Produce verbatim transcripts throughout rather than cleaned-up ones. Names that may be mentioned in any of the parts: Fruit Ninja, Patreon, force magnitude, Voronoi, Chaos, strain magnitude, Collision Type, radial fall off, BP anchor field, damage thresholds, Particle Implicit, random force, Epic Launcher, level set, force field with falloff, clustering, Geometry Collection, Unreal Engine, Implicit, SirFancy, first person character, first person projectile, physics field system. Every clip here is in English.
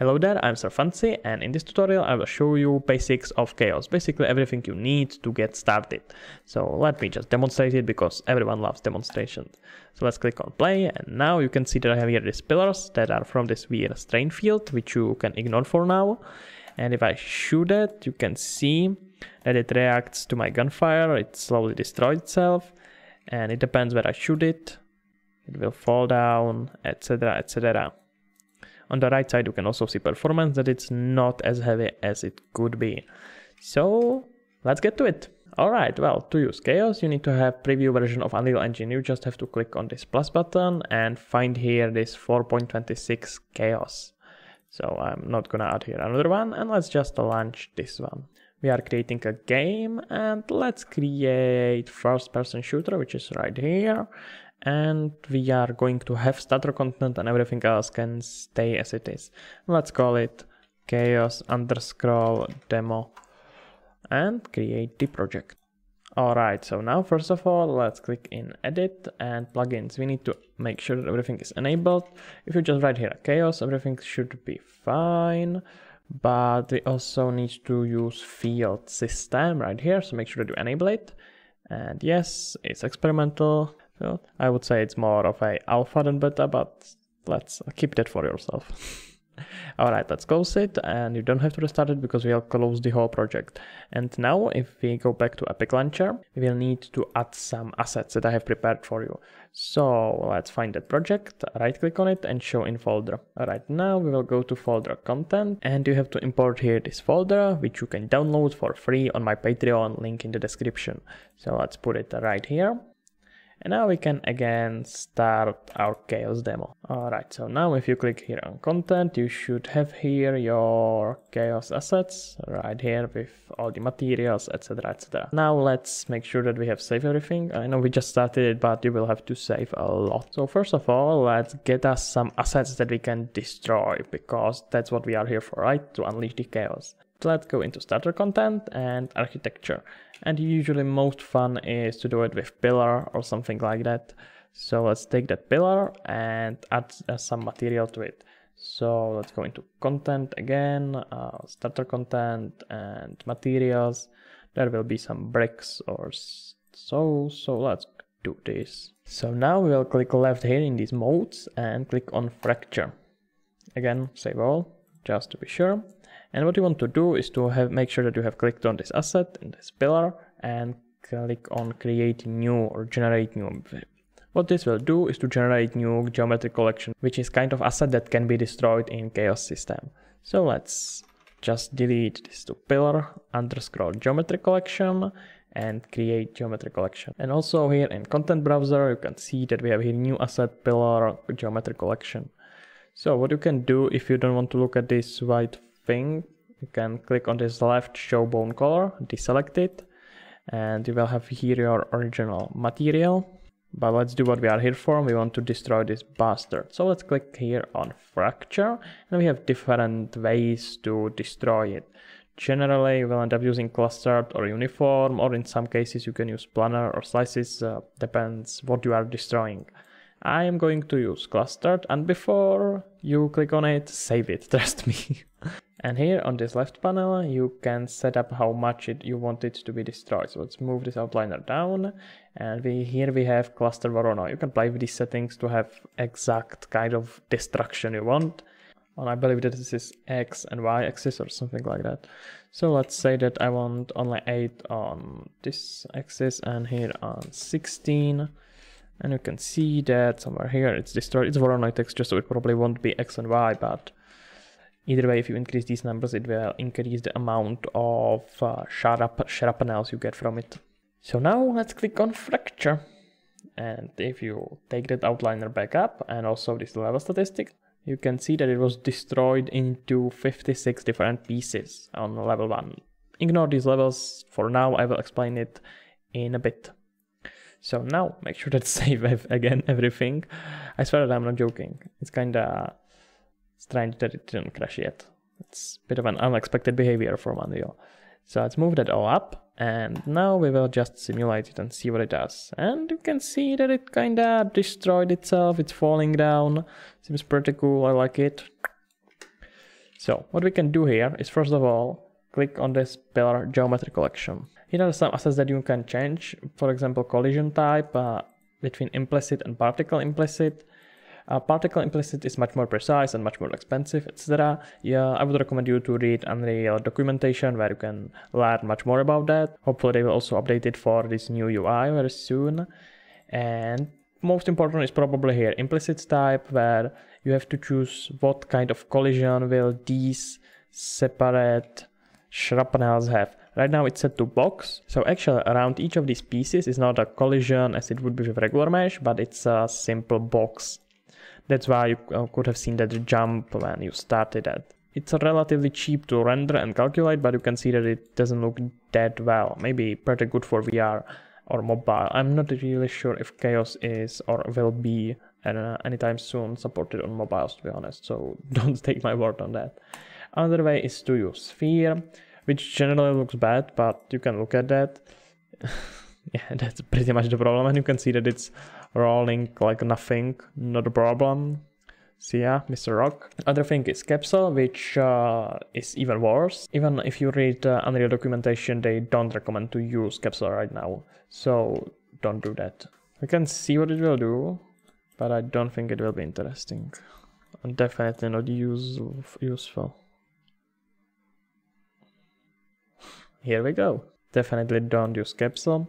Hello there, I'm SirFancy, and in this tutorial I will show you basics of Chaos, basically everything you need to get started. So let me just demonstrate it because everyone loves demonstrations. So let's click on play, and now you can see that I have here these pillars that are from this weird strain field, which you can ignore for now. And if I shoot it, you can see that it reacts to my gunfire, it slowly destroys itself, and it depends where I shoot it, it will fall down, etc, et cetera. On the right side you can also see performance, that it's not as heavy as it could be. So let's get to it. Alright, well, to use Chaos you need to have preview version of Unreal Engine. You just have to click on this plus button and find here this four point two six Chaos. So I'm not gonna add here another one, and let's just launch this one. We are creating a game, and let's create first person shooter, which is right here. And we are going to have starter content, and everything else can stay as it is. Let's call it chaos underscore demo and create the project. Alright, so now first of all let's click in edit and plugins. We need to make sure that everything is enabled. If you just write here chaos, everything should be fine. But we also need to use field system right here, so make sure that you enable it. And yes, it's experimental. Well, I would say it's more of a alpha than beta, but let's keep that for yourself. Alright, let's close it, and you don't have to restart it because we'll close the whole project. And now if we go back to Epic Launcher, we will need to add some assets that I have prepared for you. So let's find that project, right click on it and show in folder. Alright, now we will go to folder content, and you have to import here this folder, which you can download for free on my Patreon, link in the description. So let's put it right here. And now we can again start our Chaos demo. Alright, so now if you click here on content, you should have here your Chaos assets right here with all the materials, etc, et cetera. Now let's make sure that we have saved everything. I know we just started it, but you will have to save a lot. So first of all, let's get us some assets that we can destroy, because that's what we are here for, right? To unleash the Chaos. Let's go into starter content and architecture, and usually most fun is to do it with pillar or something like that. So let's take that pillar and add uh, some material to it. So let's go into content again, uh, starter content and materials. There will be some bricks or so, so let's do this. So now we will click left here in these modes and click on fracture. Again, save all, just to be sure. And what you want to do is to have make sure that you have clicked on this asset in this pillar and click on create new or generate new. What this will do is to generate new geometry collection, which is kind of asset that can be destroyed in Chaos system. So let's just delete this to pillar underscore geometry collection and create geometry collection. And also here in content browser you can see that we have here new asset pillar geometry collection. So what you can do if you don't want to look at this white thing, you can click on this left show bone color, deselect it, and you will have here your original material. But let's do what we are here for, we want to destroy this bastard. So let's click here on fracture, and we have different ways to destroy it. Generally you will end up using clustered or uniform, or in some cases you can use planar or slices, uh, depends what you are destroying. I am going to use clustered, and before you click on it, save it, trust me. And here on this left panel you can set up how much it, you want it to be destroyed. So let's move this outliner down, and we, here we have cluster Voronoi. You can play with these settings to have exact kind of destruction you want. And I believe that this is X and Y axis or something like that. So let's say that I want only eight on this axis and here on sixteen. And you can see that somewhere here it's destroyed, it's Voronoi texture, so it probably won't be X and Y, but either way if you increase these numbers it will increase the amount of uh, shrap shrapnels you get from it. So now let's click on fracture, and if you take that outliner back up and also this level statistic, you can see that it was destroyed into fifty-six different pieces on level one. Ignore these levels for now, I will explain it in a bit. So now make sure that save again everything. I swear that I'm not joking. It's kinda strange that it didn't crash yet. It's a bit of an unexpected behavior from Unreal. So let's move that all up, and now we will just simulate it and see what it does. And you can see that it kinda destroyed itself, it's falling down. Seems pretty cool, I like it. So what we can do here is, first of all, click on this pillar, Geometry Collection. Here are some assets that you can change, for example collision type uh, between implicit and particle implicit. Uh, particle implicit is much more precise and much more expensive, et cetera. Yeah, I would recommend you to read Unreal documentation where you can learn much more about that. Hopefully they will also update it for this new U I very soon. And most important is probably here implicit type, where you have to choose what kind of collision will these separate shrapnels have. Right now it's set to box, so actually around each of these pieces is not a collision as it would be with regular mesh, but it's a simple box. That's why you could have seen that jump when you started it. It's relatively cheap to render and calculate, but you can see that it doesn't look that well. Maybe pretty good for V R or mobile. I'm not really sure if Chaos is or will be uh, anytime soon supported on mobiles, to be honest. So don't take my word on that. Another way is to use Sphere, which generally looks bad, but you can look at that. Yeah, that's pretty much the problem, and you can see that it's rolling like nothing, not a problem. So yeah, Mister Rock. Other thing is Capsule, which uh, is even worse. Even if you read uh, Unreal documentation, they don't recommend to use Capsule right now, so don't do that. We can see what it will do, but I don't think it will be interesting. And definitely not use useful. Here we go. Definitely don't use Capsule,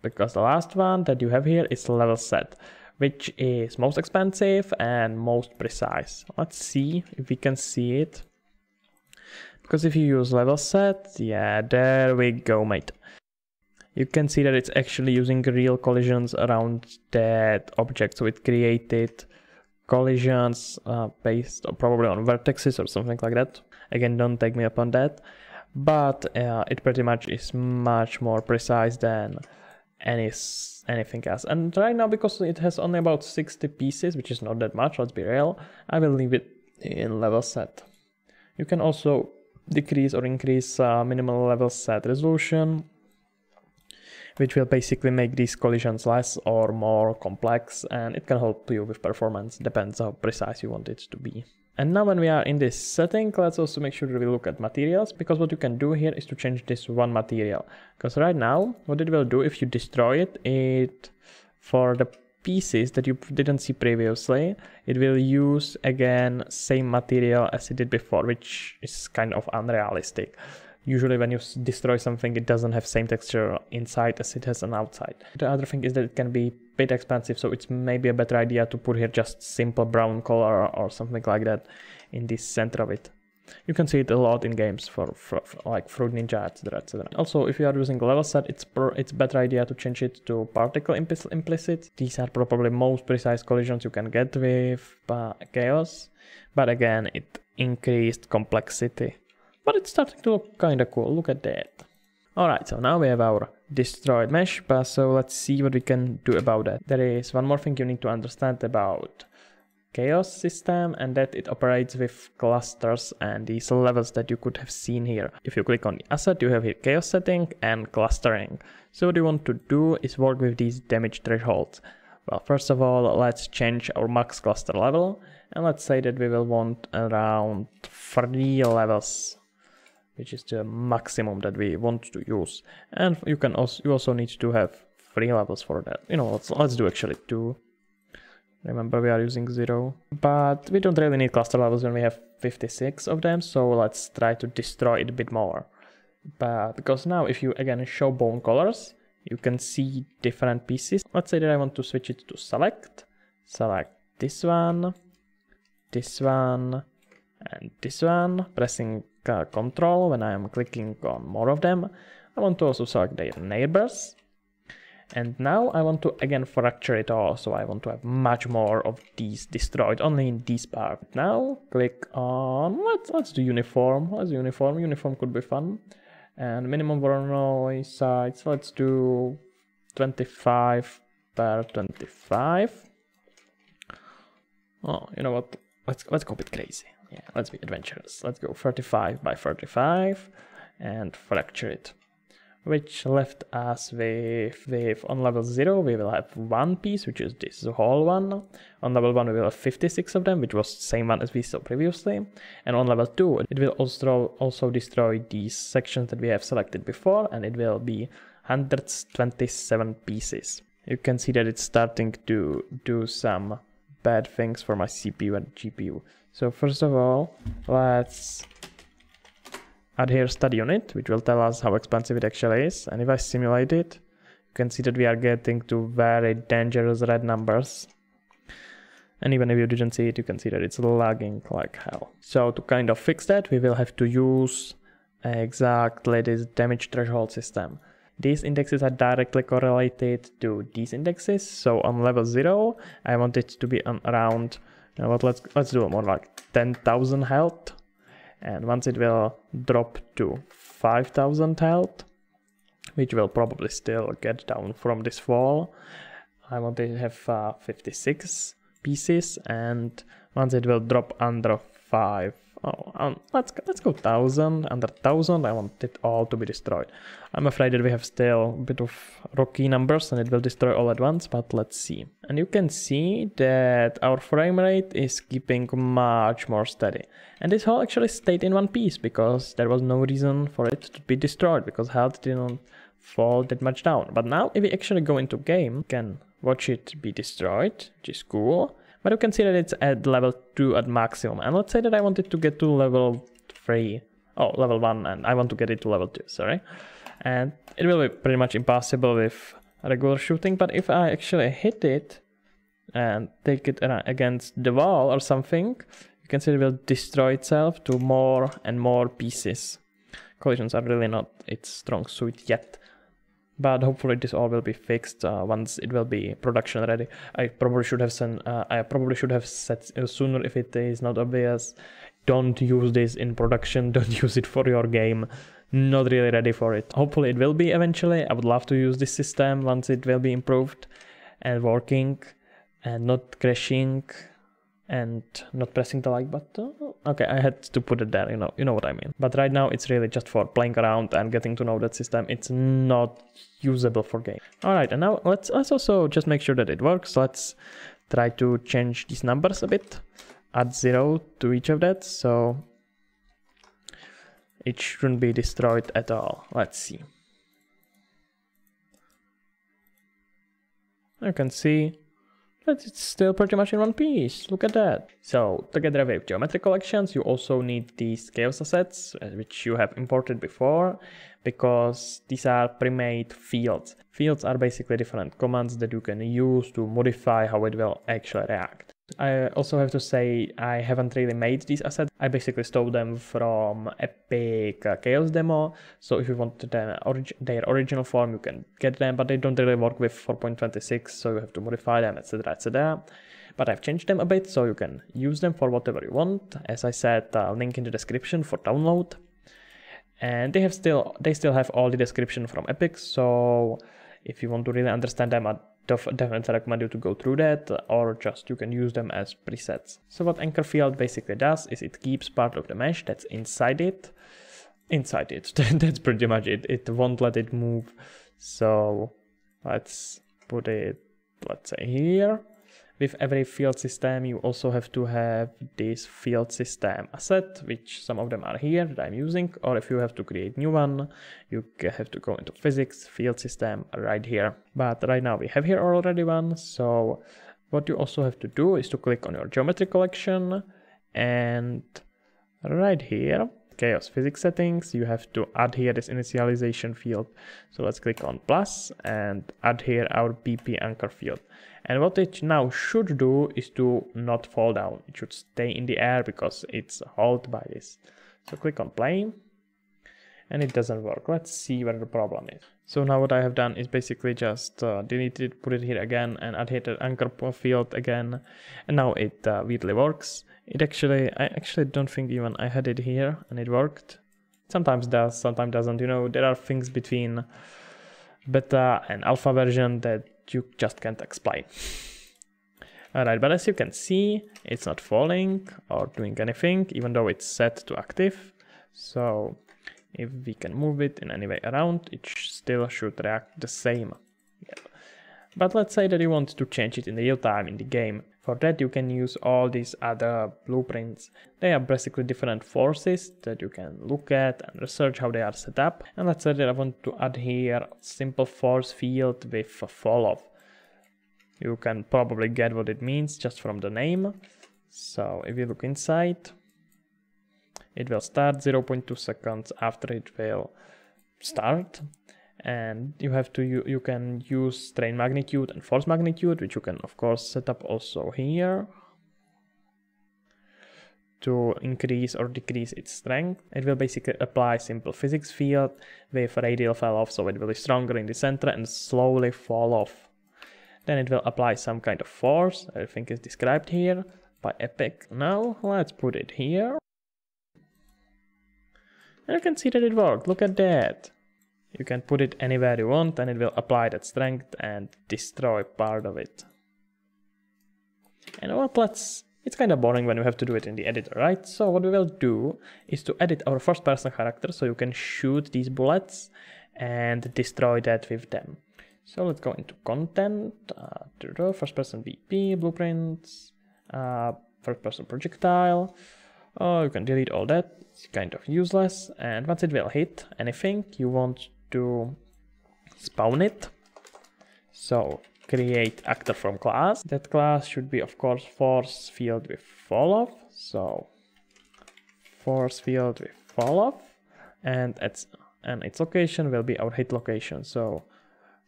because the last one that you have here is level set, which is most expensive and most precise. Let's see if we can see it, because if you use level set, yeah, there we go, mate. You can see that it's actually using real collisions around that object, so it created collisions uh, based probably on vertices or something like that. Again, don't take me up on that. But uh, it pretty much is much more precise than any anything else. And right now, because it has only about sixty pieces, which is not that much, let's be real, I will leave it in level set. You can also decrease or increase uh, minimal level set resolution, which will basically make these collisions less or more complex, and it can help you with performance, depends how precise you want it to be. And now when we are in this setting, let's also make sure that we look at materials, because what you can do here is to change this one material. Because right now, what it will do if you destroy it, it for the pieces that you didn't see previously, it will use again same material as it did before, which is kind of unrealistic. Usually when you destroy something, it doesn't have same texture inside as it has on outside. The other thing is that it can be a bit expensive, so it's maybe a better idea to put here just simple brown color or something like that in the center of it. You can see it a lot in games for, for, for like Fruit Ninja, et cetera, et cetera. Also, if you are using level set, it's pro it's better idea to change it to particle implicit. These are probably most precise collisions you can get with uh, Chaos, but again, it increased complexity. But it's starting to look kinda cool, look at that. Alright, so now we have our destroyed mesh, but so let's see what we can do about that. There is one more thing you need to understand about Chaos system, and that it operates with clusters and these levels that you could have seen here. If you click on the asset, you have here Chaos setting and clustering. So what you want to do is work with these damage thresholds. Well, first of all, let's change our max cluster level, and let's say that we will want around three levels, which is the maximum that we want to use. And you can also you also need to have three levels for that. You know, let's let's do actually two. Remember, we are using zero, but we don't really need cluster levels when we have fifty-six of them. So let's try to destroy it a bit more. But because now, if you again show bone colors, you can see different pieces. Let's say that I want to switch it to select, select this one, this one, and this one, pressing Uh, control when I am clicking on more of them. I want to also select their neighbors, and now I want to again fracture it all, so I want to have much more of these destroyed only in this part. Now click on let's let's do uniform. Let's do uniform. Uniform could be fun. And minimum Voronoi size, let's do twenty-five per twenty-five. Oh, you know what? Let's let's go a bit crazy. Yeah, let's be adventurous. Let's go thirty-five by thirty-five and fracture it. which left us with, with on level zero we will have one piece, which is this whole one. On level one we will have fifty-six of them, which was the same one as we saw previously. And on level two it will also, also destroy these sections that we have selected before, and it will be one hundred twenty-seven pieces. You can see that it's starting to do some bad things for my C P U and G P U. So first of all, let's add here study unit, which will tell us how expensive it actually is. And if I simulate it, you can see that we are getting to very dangerous red numbers. And even if you didn't see it, you can see that it's lagging like hell. So to kind of fix that, we will have to use exactly this damage threshold system. These indexes are directly correlated to these indexes. So on level zero, I want it to be on around, you know what, let's, let's do more like ten thousand health. And once it will drop to five thousand health, which will probably still get down from this fall, I want it to have uh, fifty-six pieces. And once it will drop under five, oh, um, let's let's go thousand, under thousand, I want it all to be destroyed. I'm afraid that we have still a bit of rocky numbers and it will destroy all at once, but let's see. And you can see that our frame rate is keeping much more steady. And this hull actually stayed in one piece because there was no reason for it to be destroyed, because health didn't fall that much down. But now if we actually go into game, we can watch it be destroyed, which is cool. But you can see that it's at level two at maximum, and let's say that I want it to get to level three, oh, level one, and I want to get it to level two, sorry. And it will be pretty much impossible with regular shooting, but if I actually hit it and take it against the wall or something, you can see it will destroy itself to more and more pieces. Collisions are really not its strong suit yet. But hopefully this all will be fixed uh, once it will be production ready. I probably should have seen, uh, I probably should have said sooner if it is not obvious. Don't use this in production. Don't use it for your game. Not really ready for it. Hopefully it will be eventually. I would love to use this system once it will be improved and working and not crashing and not pressing the like button. Okay, I had to put it there, you know, you know what I mean. But right now it's really just for playing around and getting to know that system. It's not usable for game. All right, and now let's, let's also just make sure that it works. Let's try to change these numbers a bit. Add zero to each of that, so it shouldn't be destroyed at all. Let's see. You can see but it's still pretty much in one piece, look at that. So, together with geometry collections, you also need these chaos assets, which you have imported before, because these are pre-made fields. Fields are basically different commands that you can use to modify how it will actually react. I also have to say, I haven't really made these assets. I basically stole them from Epic Chaos demo, so if you want them orig their original form, you can get them, but they don't really work with four point twenty-six, so you have to modify them, etc, et cetera. But I've changed them a bit, so you can use them for whatever you want. As I said, uh, link in the description for download. And they have still, they still have all the description from Epic, so if you want to really understand them, I'd definitely recommend you to go through that, or just you can use them as presets. So what anchor field basically does is it keeps part of the mesh that's inside it, inside it, that's pretty much it, it won't let it move. So let's put it, let's say here. With every field system you also have to have this field system asset, which some of them are here that I'm using, or if you have to create new one, you have to go into physics field system right here. But right now we have here already one, so what you also have to do is to click on your geometry collection, and right here, chaos physics settings, you have to add here this initialization field. So let's click on plus and add here our B P anchor field. And what it now should do is to not fall down. It should stay in the air because it's held by this. So click on play and it doesn't work. Let's see where the problem is. So now what I have done is basically just uh, delete it, put it here again and add here the anchor field again. And now it uh, weirdly works. It actually, I actually don't think even I had it here and it worked. Sometimes does, sometimes doesn't. You know, there are things between beta and alpha version that you just can't explain. Alright, but as you can see, it's not falling or doing anything, even though it's set to active. So If we can move it in any way around, it sh still should react the same. Yeah. But let's say that you want to change it in real time in the game. For that you can use all these other blueprints. They are basically different forces that you can look at and research how they are set up. And let's say that I want to add here simple force field with falloff. You can probably get what it means just from the name. So if you look inside, it will start zero point two seconds after it will start, and you have to you, you can use strain magnitude and force magnitude, which you can of course set up also here to increase or decrease its strength. It will basically apply simple physics field with radial fall off, so it will be stronger in the center and slowly fall off. Then it will apply some kind of force, I think is described here by Epic. Now let's put it here. And you can see that it worked, look at that. You can put it anywhere you want and it will apply that strength and destroy part of it. And what let's, it's kind of boring when we have to do it in the editor, right? So what we will do is to edit our first person character so you can shoot these bullets and destroy that with them. So let's go into content, uh, first person B P, blueprints, uh, first person projectile. Oh, you can delete all that, it's kind of useless. And once it will hit anything, you want to spawn it. So create actor from class. That class should be of course force field with falloff. So force field with falloff, and its and its location will be our hit location. So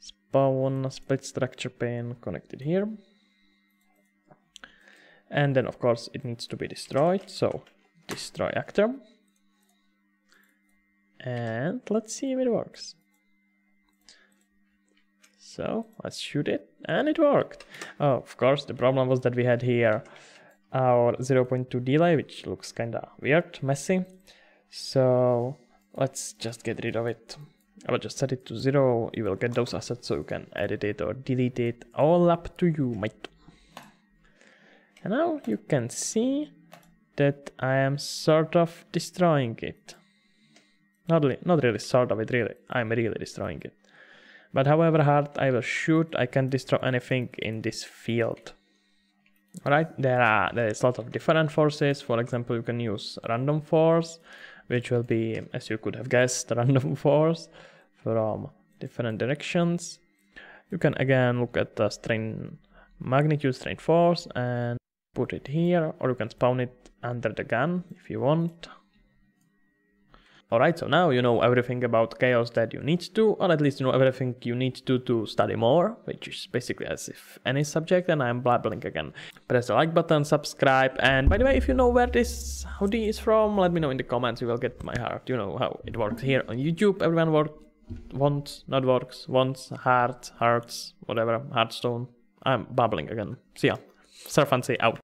spawn split structure pane connected here. And then of course it needs to be destroyed. So destroy actor, and let's see if it works. So let's shoot it, and it worked. Oh, of course the problem was that we had here our zero point two delay, which looks kinda weird, messy, so let's just get rid of it. I will just set it to zero. You will get those assets so you can edit it or delete it, all up to you, mate. And now you can see that I am sort of destroying it. Not really, not really sort of it, really. I'm really destroying it. But however hard I will shoot, I can't destroy anything in this field. Alright, there are there is a lot of different forces. For example, you can use random force, which will be, as you could have guessed, random force from different directions. You can again look at the strain magnitude, strain force, and put it here, or you can spawn it under the gun if you want. Alright, so now you know everything about Chaos that you need to, or at least you know everything you need to to study more, which is basically as if any subject, and I'm blabbling again. Press the like button, subscribe, and by the way, if you know where this hoodie is from, let me know in the comments, you will get my heart. You know how it works here on YouTube, everyone work, wants, not works, wants, heart, hearts, whatever, heartstone. I'm babbling again. See ya. SirFancy out.